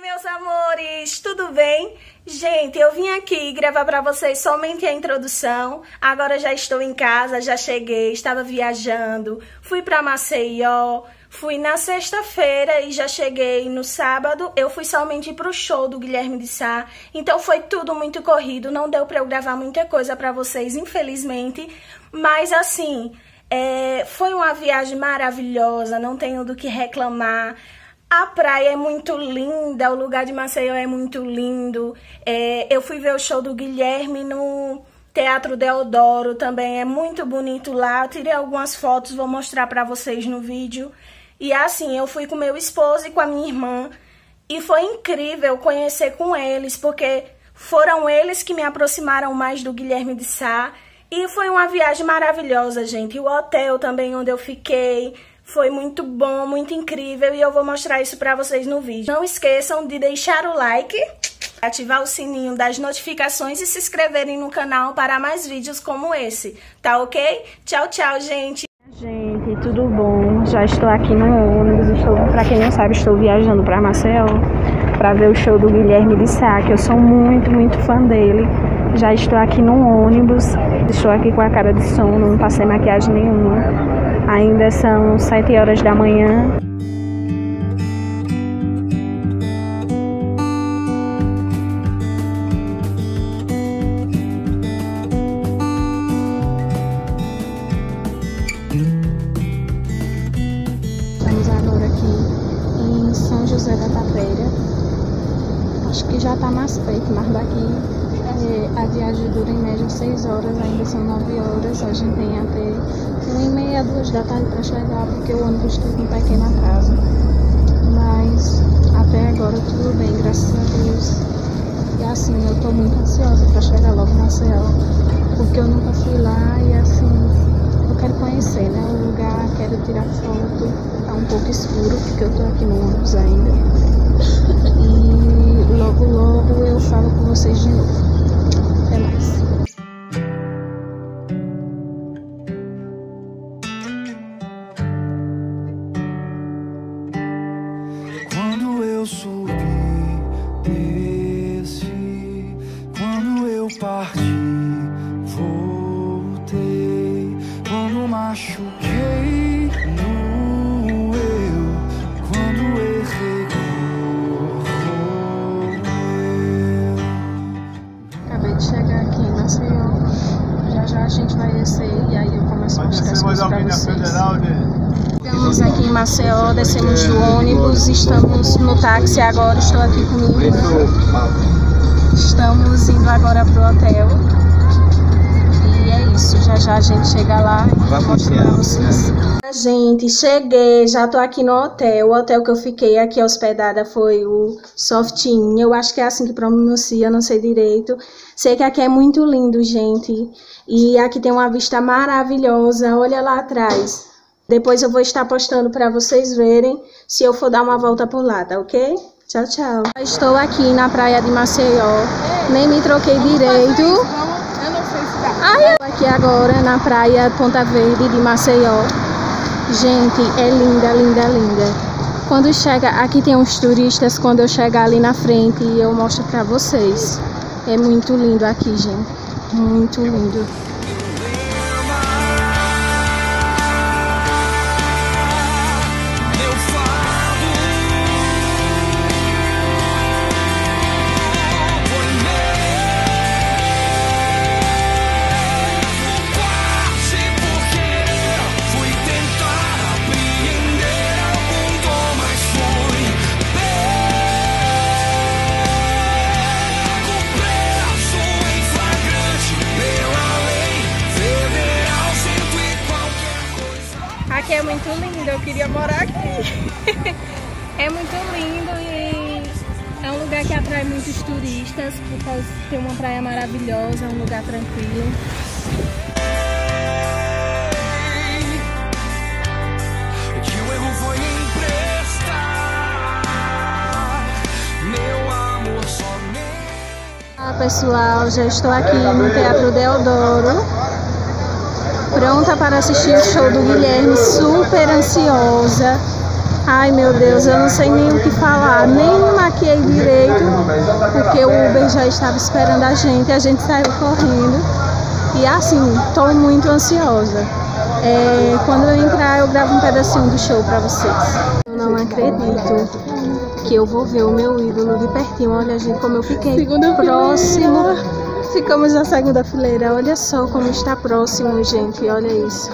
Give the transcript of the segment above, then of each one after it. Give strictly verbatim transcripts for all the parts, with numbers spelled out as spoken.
Oi, meus amores, tudo bem? Gente, eu vim aqui gravar pra vocês somente a introdução. Agora já estou em casa, já cheguei, estava viajando, fui pra Maceió, fui na sexta-feira e já cheguei no sábado. Eu fui somente pro show do Guilherme de Sá, então foi tudo muito corrido, não deu pra eu gravar muita coisa pra vocês, infelizmente, mas assim, é... foi uma viagem maravilhosa, não tenho do que reclamar. A praia é muito linda, o lugar de Maceió é muito lindo. É, eu fui ver o show do Guilherme no Teatro Deodoro, também é muito bonito lá. Eu tirei algumas fotos, vou mostrar pra vocês no vídeo. E assim, eu fui com meu esposo e com a minha irmã. E foi incrível conhecer com eles, porque foram eles que me aproximaram mais do Guilherme de Sá. E foi uma viagem maravilhosa, gente. O hotel também onde eu fiquei foi muito bom, muito incrível, e eu vou mostrar isso pra vocês no vídeo. Não esqueçam de deixar o like, ativar o sininho das notificações e se inscreverem no canal para mais vídeos como esse, tá ok? Tchau, tchau, gente! Gente, tudo bom? Já estou aqui no ônibus, estou, pra quem não sabe, estou viajando pra Maceió pra ver o show do Guilherme de Sá, que eu sou muito, muito fã dele. Já estou aqui no ônibus, estou aqui com a cara de sono, não passei maquiagem nenhuma. Ainda são sete horas da manhã. Estamos agora aqui em São José da Tapéria. Acho que já está mais perto, mas daqui a viagem dura em média seis horas, ainda são nove horas, a gente tem até uma e meia, duas da tarde para chegar, porque o ônibus fica em pequena casa. Mas até agora tudo bem, graças a Deus. E assim, eu tô muito ansiosa para chegar logo na Maceió, porque eu nunca fui lá e assim, eu quero conhecer, né, o lugar, quero tirar foto. Tá um pouco escuro, porque eu tô aqui no ônibus ainda. E logo logo eu falo com vocês de novo. Até mais. Quando eu subi, desci. Quando eu parti, voltei. Quando machuquei, doeu. Quando errei, a gente vai descer e aí eu começo a mostrar as coisas pra vocês. Estamos aqui em Maceió, descemos do ônibus, estamos no táxi agora, estou aqui com minha irmã. Estamos indo agora pro hotel. E é isso, já já a gente chega lá e mostra pra vocês. Gente, cheguei, já tô aqui no hotel. O hotel que eu fiquei aqui hospedada foi o Soft Inn. Eu acho que é assim que pronuncia, não sei direito. Sei que aqui é muito lindo, gente. E aqui tem uma vista maravilhosa, olha lá atrás. Depois eu vou estar postando para vocês verem se eu for dar uma volta por lá, tá ok? Tchau, tchau. Eu estou aqui na praia de Maceió, nem me troquei direito. Ai, eu... Aqui agora na praia Ponta Verde de Maceió. Gente, é linda, linda, linda. Quando chega, aqui tem uns turistas, quando eu chegar ali na frente eu mostro pra vocês. É muito lindo aqui, gente. Muito lindo. Aqui é muito lindo, eu queria morar aqui. É muito lindo e é um lugar que atrai muitos turistas, por causa de ter uma praia maravilhosa, um lugar tranquilo. Olá pessoal, já estou aqui no Teatro Deodoro, pronta para assistir o show do Guilherme, super ansiosa. Ai, meu Deus, eu não sei nem o que falar, nem me maquiei direito, porque o Uber já estava esperando a gente, a gente saiu correndo e assim, estou muito ansiosa. É, quando eu entrar eu gravo um pedacinho do show para vocês. Eu não acredito que eu vou ver o meu ídolo de pertinho, olha gente como eu fiquei segunda próximo, fileira. Ficamos na segunda fileira, olha só como está próximo gente, olha isso.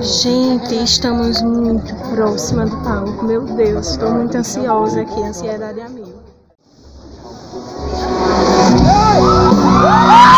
Gente, estamos muito próxima do palco, meu Deus, estou muito ansiosa aqui, ansiedade é a mil. Yeah.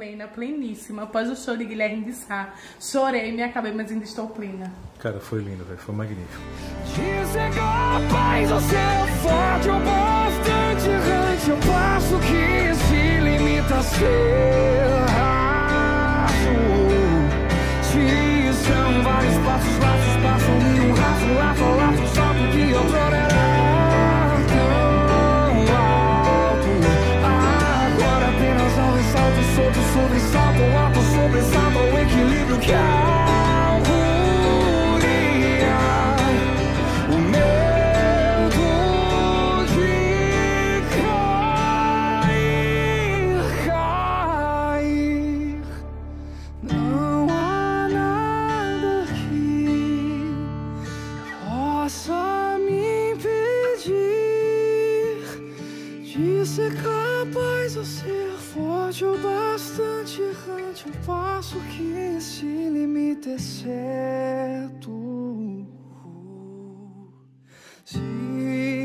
plena, pleníssima, após o show de Guilherme de Sá. Chorei, me acabei, mas ainda estou plena. Cara, foi lindo, velho, foi magnífico. Dizem que a paz do céu forte o bastante errante, eu passo que se limita a ser raso. Te são vários passos, passos, passam em um raso, laço, laço, só porque outrora era. Sobre sobressalto, o ato sobressalto, o equilíbrio que harmonia, o medo de cair, cair. Não há nada que possa me impedir de ser capaz de ser forte ou bastante errante, um passo que se limita, exceto se